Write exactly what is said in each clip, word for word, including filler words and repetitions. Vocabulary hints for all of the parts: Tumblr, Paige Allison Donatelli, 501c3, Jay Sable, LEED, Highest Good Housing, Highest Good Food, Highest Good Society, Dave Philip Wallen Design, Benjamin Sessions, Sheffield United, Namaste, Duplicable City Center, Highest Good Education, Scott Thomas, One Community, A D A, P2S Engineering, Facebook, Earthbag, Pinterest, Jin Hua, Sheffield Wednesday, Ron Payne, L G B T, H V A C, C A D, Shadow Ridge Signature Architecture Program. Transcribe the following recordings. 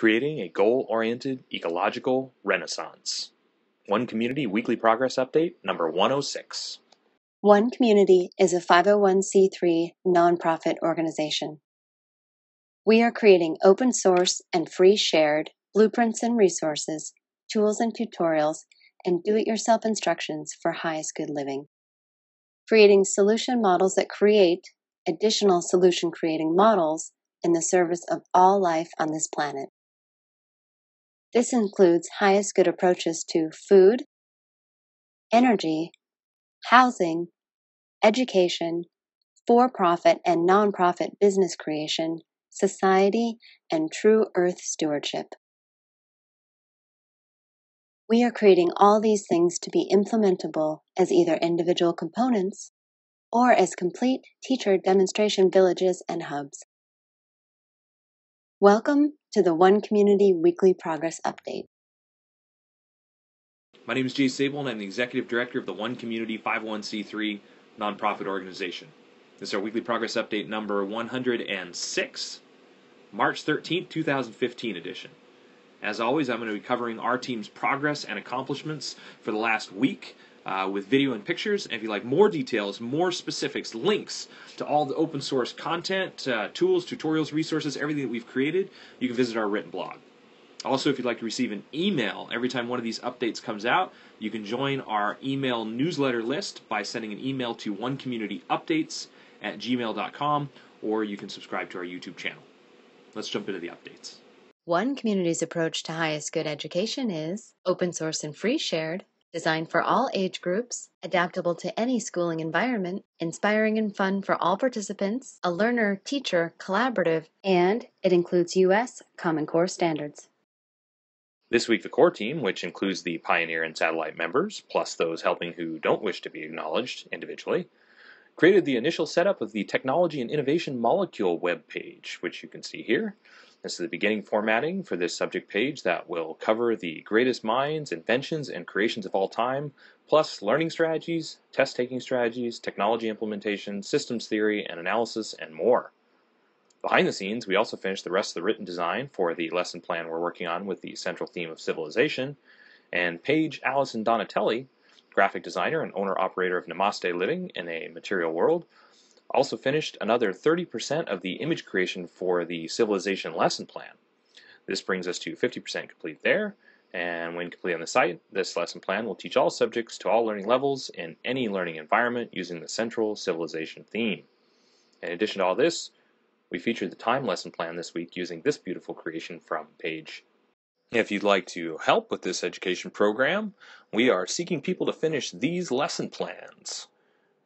creating a goal-oriented ecological renaissance. One Community Weekly Progress Update, number one oh six. One Community is a five oh one c three nonprofit organization. We are creating open source and free shared blueprints and resources, tools and tutorials, and do-it-yourself instructions for highest good living. Creating solution models that create additional solution-creating models in the service of all life on this planet. This includes highest good approaches to food, energy, housing, education, for-profit and non-profit business creation, society, and true earth stewardship. We are creating all these things to be implementable as either individual components or as complete teacher demonstration villages and hubs. Welcome to the One Community Weekly Progress Update. My name is Jay Sable and I'm the Executive Director of the One Community five oh one c three nonprofit organization. This is our Weekly Progress Update number one oh six, March thirteenth, two thousand fifteen edition. As always, I'm going to be covering our team's progress and accomplishments for the last week uh, with video and pictures. And if you'd like more details, more specifics, links to all the open source content, uh, tools, tutorials, resources, everything that we've created, you can visit our written blog. Also, if you'd like to receive an email every time one of these updates comes out, you can join our email newsletter list by sending an email to one community updates at gmail dot com, or you can subscribe to our YouTube channel. Let's jump into the updates. One Community's approach to highest good education is open source and free shared, designed for all age groups, adaptable to any schooling environment, inspiring and fun for all participants, a learner-teacher collaborative, and it includes U S Common Core standards. This week, the core team, which includes the Pioneer and Satellite members, plus those helping who don't wish to be acknowledged individually, created the initial setup of the Technology and Innovation Molecule webpage, which you can see here. This is the beginning formatting for this subject page that will cover the greatest minds, inventions, and creations of all time, plus learning strategies, test-taking strategies, technology implementation, systems theory and analysis, and more. Behind the scenes, we also finished the rest of the written design for the lesson plan we're working on with the central theme of civilization, and Paige Allison Donatelli, graphic designer and owner-operator of Namaste Living in a Material World, also finished another thirty percent of the image creation for the Civilization Lesson Plan. This brings us to fifty percent complete there, and when complete on the site, this lesson plan will teach all subjects to all learning levels in any learning environment using the central civilization theme. In addition to all this, we featured the time lesson plan this week using this beautiful creation from Paige. If you'd like to help with this education program, we are seeking people to finish these lesson plans.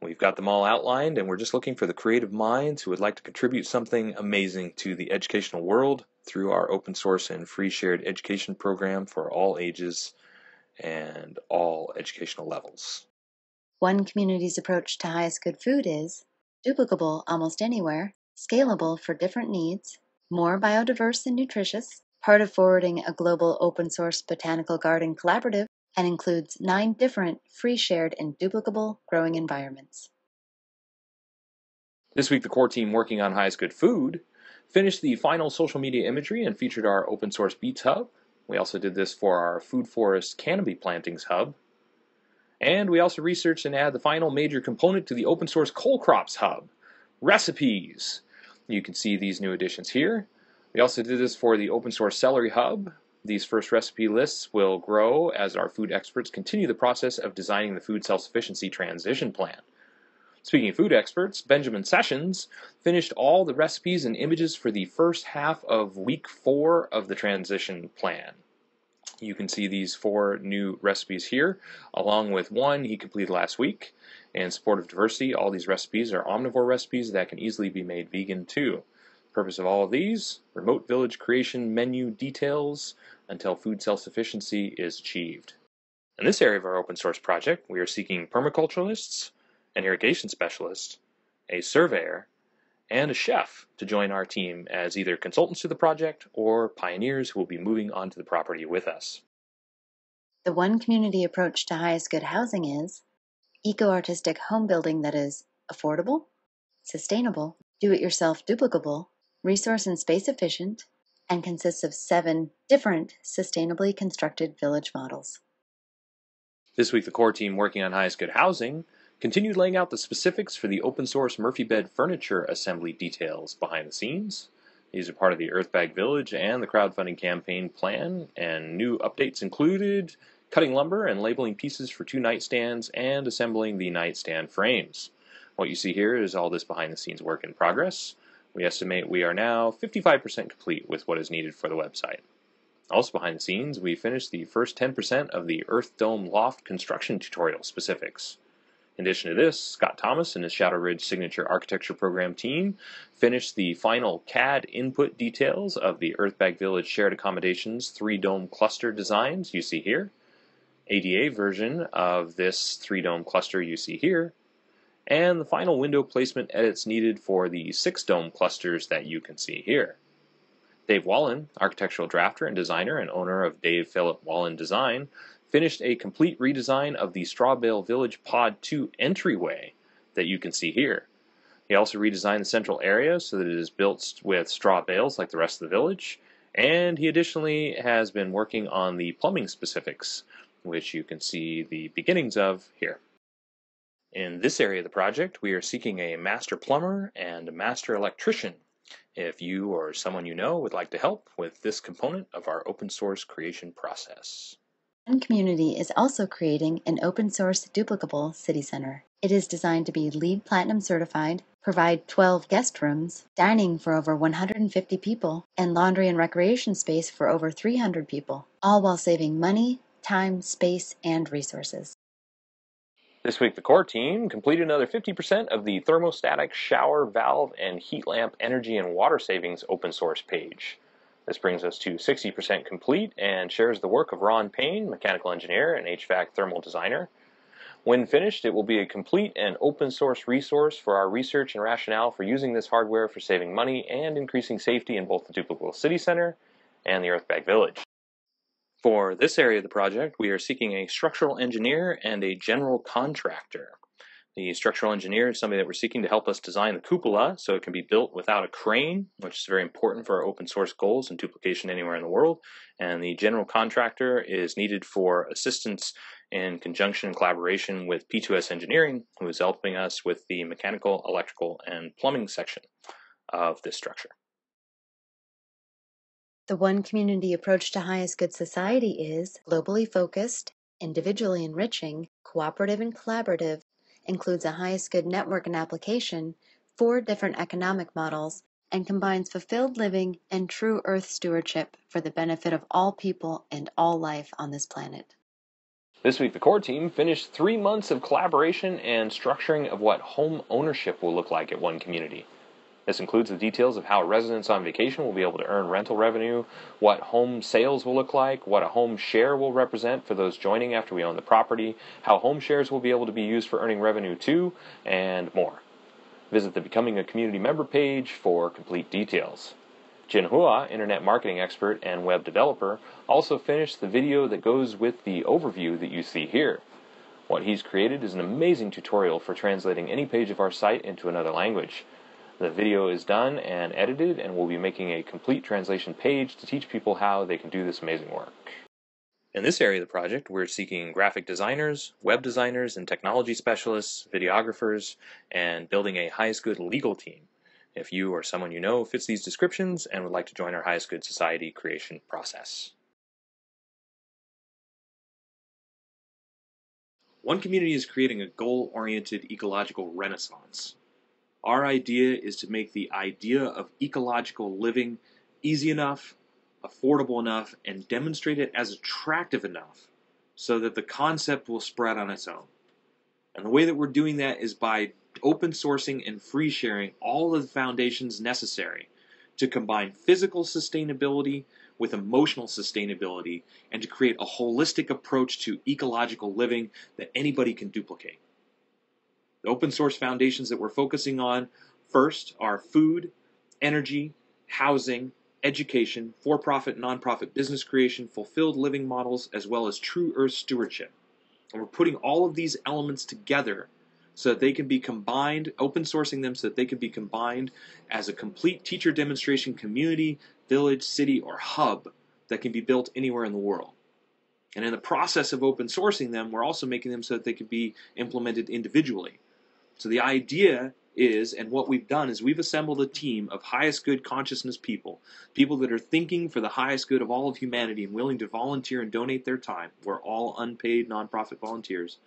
We've got them all outlined, and we're just looking for the creative minds who would like to contribute something amazing to the educational world through our open source and free shared education program for all ages and all educational levels. One Community's approach to highest good food is duplicable almost anywhere, scalable for different needs, more biodiverse and nutritious, part of forwarding a global open source botanical garden collaborative, and includes nine different free, shared, and duplicable growing environments. This week, the core team working on Highest Good Food finished the final social media imagery and featured our open source Beets Hub. We also did this for our Food Forest Canopy Plantings Hub. And we also researched and added the final major component to the open source Coal Crops Hub, recipes. You can see these new additions here. We also did this for the open source Celery Hub. These first recipe lists will grow as our food experts continue the process of designing the food self-sufficiency transition plan. Speaking of food experts, Benjamin Sessions finished all the recipes and images for the first half of week four of the transition plan. You can see these four new recipes here, along with one he completed last week. In support of diversity, all these recipes are omnivore recipes that can easily be made vegan too. Purpose of all of these, remote village creation menu details until food self-sufficiency is achieved. In this area of our open source project, we are seeking permaculturalists, an irrigation specialist, a surveyor, and a chef to join our team as either consultants to the project or pioneers who will be moving onto the property with us. The One Community approach to highest good housing is eco-artistic home building that is affordable, sustainable, do-it-yourself duplicable, resource and space efficient, and consists of seven different sustainably constructed village models. This week, the core team working on Highest Good Housing continued laying out the specifics for the open source Murphy bed furniture assembly details behind the scenes. These are part of the Earthbag Village and the crowdfunding campaign plan, and new updates included cutting lumber and labeling pieces for two nightstands and assembling the nightstand frames. What you see here is all this behind the scenes work in progress. We estimate we are now fifty-five percent complete with what is needed for the website. Also behind the scenes, we finished the first ten percent of the Earth Dome Loft construction tutorial specifics. In addition to this, Scott Thomas and his Shadow Ridge Signature Architecture Program team finished the final C A D input details of the Earthbag Village Shared Accommodations three-dome cluster designs you see here, A D A version of this three-dome cluster you see here, and the final window placement edits needed for the six-dome clusters that you can see here. Dave Wallen, architectural drafter and designer and owner of Dave Philip Wallen Design, finished a complete redesign of the Strawbale Village Pod two entryway that you can see here. He also redesigned the central area so that it is built with straw bales like the rest of the village, and he additionally has been working on the plumbing specifics, which you can see the beginnings of here. In this area of the project, we are seeking a master plumber and a master electrician. If you or someone you know would like to help with this component of our open source creation process. One Community is also creating an open-source duplicable city center. It is designed to be LEED Platinum certified, provide twelve guest rooms, dining for over one hundred fifty people, and laundry and recreation space for over three hundred people, all while saving money, time, space, and resources. This week, the core team completed another fifty percent of the thermostatic shower, valve, and heat lamp energy and water savings open-source page. This brings us to sixty percent complete and shares the work of Ron Payne, mechanical engineer and H V A C thermal designer. When finished, it will be a complete and open source resource for our research and rationale for using this hardware for saving money and increasing safety in both the Duplicable City Center and the Earthbag Village. For this area of the project, we are seeking a structural engineer and a general contractor. The structural engineer is somebody that we're seeking to help us design the cupola so it can be built without a crane, which is very important for our open source goals and duplication anywhere in the world. And the general contractor is needed for assistance in conjunction and collaboration with P two S Engineering, who is helping us with the mechanical, electrical, and plumbing section of this structure. The One Community approach to Highest Good Society is globally focused, individually enriching, cooperative and collaborative, includes a Highest Good network and application, four different economic models, and combines fulfilled living and true earth stewardship for the benefit of all people and all life on this planet. This week, the core team finished three months of collaboration and structuring of what home ownership will look like at One Community. This includes the details of how residents on vacation will be able to earn rental revenue, what home sales will look like, what a home share will represent for those joining after we own the property, how home shares will be able to be used for earning revenue too, and more. Visit the Becoming a Community Member page for complete details. Jin Hua, internet marketing expert and web developer, also finished the video that goes with the overview that you see here. What he's created is an amazing tutorial for translating any page of our site into another language. The video is done and edited, and we'll be making a complete translation page to teach people how they can do this amazing work. In this area of the project, we're seeking graphic designers, web designers, and technology specialists, videographers, and building a Highest Good legal team. If you or someone you know fits these descriptions and would like to join our Highest Good Society creation process. One Community is creating a goal-oriented ecological renaissance. Our idea is to make the idea of ecological living easy enough, affordable enough, and demonstrate it as attractive enough so that the concept will spread on its own. And the way that we're doing that is by open sourcing and free sharing all of the foundations necessary to combine physical sustainability with emotional sustainability and to create a holistic approach to ecological living that anybody can duplicate. The open source foundations that we're focusing on first are food, energy, housing, education, for-profit, non-profit business creation, fulfilled living models, as well as true earth stewardship. And we're putting all of these elements together so that they can be combined, open sourcing them so that they can be combined as a complete teacher demonstration community village, city, or hub that can be built anywhere in the world. And in the process of open sourcing them, we're also making them so that they can be implemented individually. So the idea is, and what we've done is we've assembled a team of highest good consciousness people, people that are thinking for the highest good of all of humanity and willing to volunteer and donate their time. We're all unpaid nonprofit volunteers.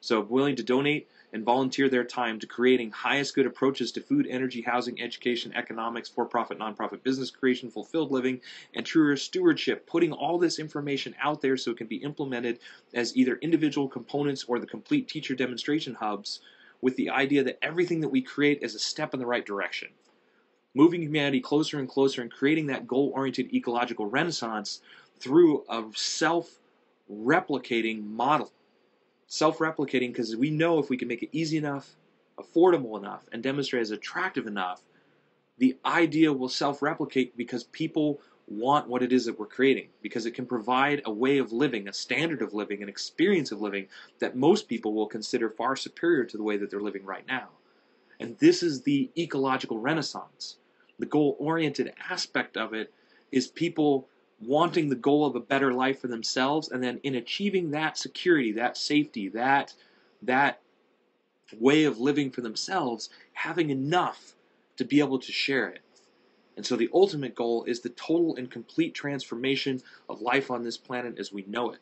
So willing to donate and volunteer their time to creating highest good approaches to food, energy, housing, education, economics, for-profit, nonprofit business creation, fulfilled living, and true stewardship, putting all this information out there so it can be implemented as either individual components or the complete teacher demonstration hubs, with the idea that everything that we create is a step in the right direction. Moving humanity closer and closer and creating that goal-oriented ecological renaissance through a self-replicating model. Self-replicating because we know if we can make it easy enough, affordable enough, and demonstrate as attractive enough, the idea will self-replicate because people want what it is that we're creating, because it can provide a way of living, a standard of living, an experience of living that most people will consider far superior to the way that they're living right now. And this is the ecological renaissance. The goal-oriented aspect of it is people wanting the goal of a better life for themselves, and then in achieving that security, that safety, that that way of living for themselves, having enough to be able to share it. And so the ultimate goal is the total and complete transformation of life on this planet as we know it,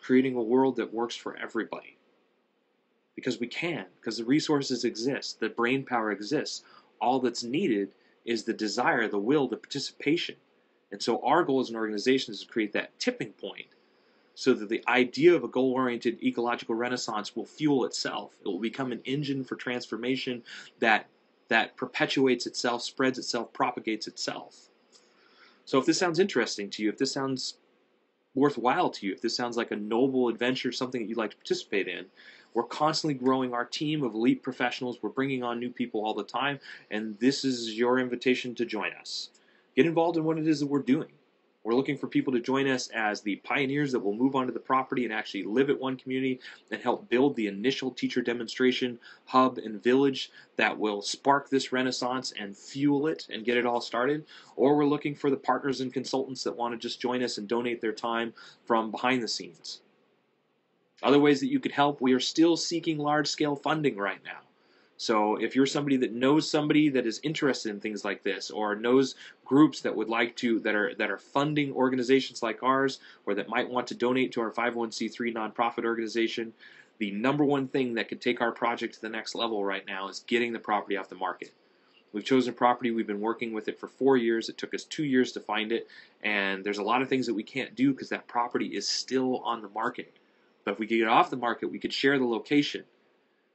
creating a world that works for everybody. Because we can, because the resources exist, the brain power exists. All that's needed is the desire, the will, the participation. And so our goal as an organization is to create that tipping point so that the idea of a goal-oriented ecological renaissance will fuel itself. It will become an engine for transformation that, that perpetuates itself, spreads itself, propagates itself. So if this sounds interesting to you, if this sounds worthwhile to you, if this sounds like a noble adventure, something that you'd like to participate in, we're constantly growing our team of elite professionals. We're bringing on new people all the time, and this is your invitation to join us. Get involved in what it is that we're doing. We're looking for people to join us as the pioneers that will move onto the property and actually live at one community and help build the initial teacher demonstration hub and village that will spark this renaissance and fuel it and get it all started. Or we're looking for the partners and consultants that want to just join us and donate their time from behind the scenes. Other ways that you could help, we are still seeking large-scale funding right now. So if you're somebody that knows somebody that is interested in things like this, or knows groups that would like to, that are that are funding organizations like ours, or that might want to donate to our five oh one c three nonprofit organization, the number one thing that could take our project to the next level right now is getting the property off the market. We've chosen property, we've been working with it for four years, it took us two years to find it, and there's a lot of things that we can't do because that property is still on the market. But if we could get it off the market, we could share the location.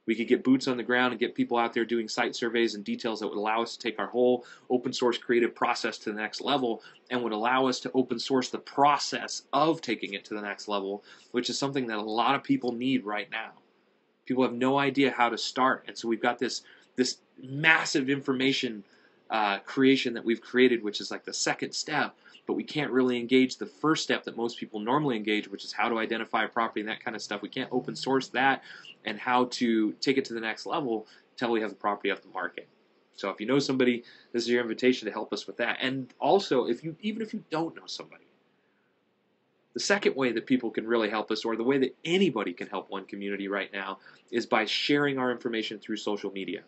We could get boots on the ground and get people out there doing site surveys and details that would allow us to take our whole open source creative process to the next level and would allow us to open source the process of taking it to the next level, which is something that a lot of people need right now. People have no idea how to start, and so we've got this, this massive information uh, creation that we've created, which is like the second step, but we can't really engage the first step that most people normally engage, which is how to identify a property and that kind of stuff. We can't open source that and how to take it to the next level until we have the property off the market. So if you know somebody, this is your invitation to help us with that. And also, if you even if you don't know somebody, the second way that people can really help us, or the way that anybody can help one community right now, is by sharing our information through social media.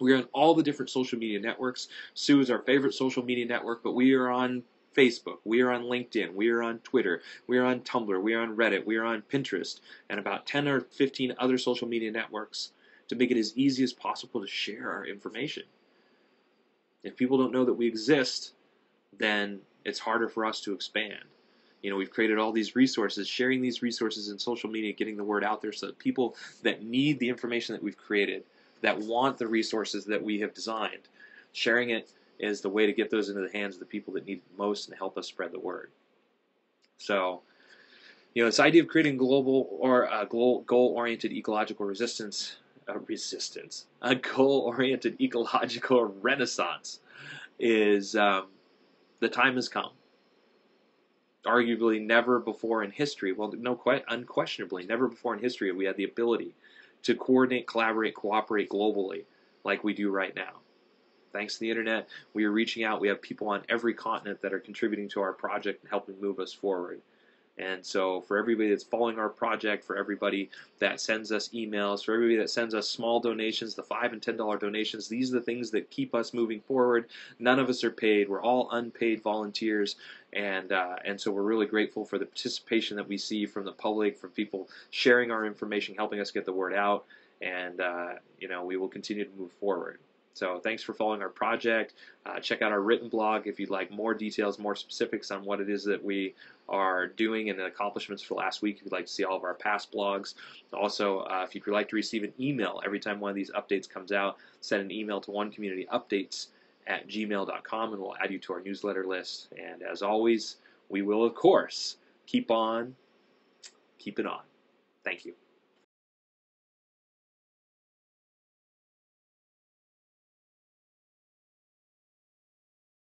We are on all the different social media networks. Sue is our favorite social media network, but we are on Facebook, we are on LinkedIn, we are on Twitter, we are on Tumblr, we are on Reddit, we are on Pinterest, and about ten or fifteen other social media networks to make it as easy as possible to share our information. If people don't know that we exist, then it's harder for us to expand. You know, we've created all these resources, sharing these resources in social media, getting the word out there so that people that need the information that we've created, that want the resources that we have designed, sharing it is the way to get those into the hands of the people that need it most and help us spread the word. So, you know, this idea of creating global or uh, goal-oriented ecological resistance, uh, resistance, a goal-oriented ecological renaissance is um, the time has come. Arguably, never before in history. Well, no, quite unquestionably, never before in history have we had the ability to coordinate, collaborate, cooperate globally like we do right now. Thanks to the internet, we are reaching out. We have people on every continent that are contributing to our project and helping move us forward. And so for everybody that's following our project, for everybody that sends us emails, for everybody that sends us small donations, the five and ten dollar donations, these are the things that keep us moving forward. None of us are paid. We're all unpaid volunteers. And, uh, and so we're really grateful for the participation that we see from the public, from people sharing our information, helping us get the word out. And, uh, you know, we will continue to move forward. So thanks for following our project. Uh, check out our written blog if you'd like more details, more specifics on what it is that we are doing and the accomplishments for last week. If you'd like to see all of our past blogs. Also, uh, if you'd like to receive an email every time one of these updates comes out, send an email to one community updates at gmail dot com and we'll add you to our newsletter list. And as always, we will, of course, keep on, keep it on. Thank you.